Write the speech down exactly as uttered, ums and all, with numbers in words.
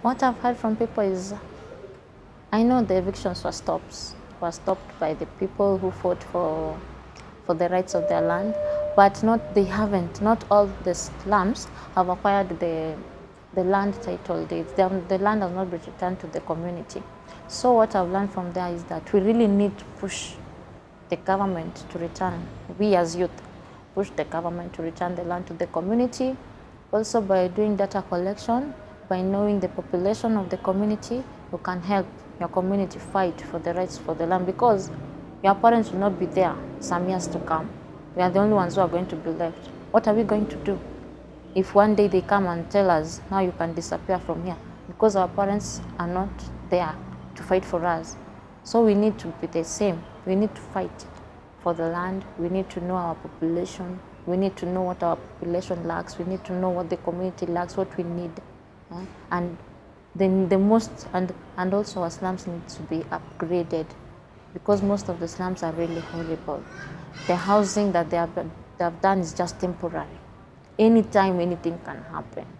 What I've heard from people is, I know the evictions were stopped, were stopped by the people who fought for, for the rights of their land, but not, they haven't, not all the slums have acquired the, the land title deeds. The, the land has not been returned to the community. So what I've learned from there is that we really need to push the government to return, we as youth, push the government to return the land to the community. Also by doing data collection, by knowing the population of the community, you can help your community fight for the rights for the land, because your parents will not be there some years to come. We are the only ones who are going to be left. What are we going to do if one day they come and tell us, now you can disappear from here, because our parents are not there to fight for us? So we need to be the same. We need to fight for the land. We need to know our population. We need to know what our population lacks. We need to know what the community lacks, what we need. Uh, and then the most, and, and also our slums need to be upgraded, because most of the slums are really horrible. The housing that they have, they have done is just temporary. Anytime anything can happen.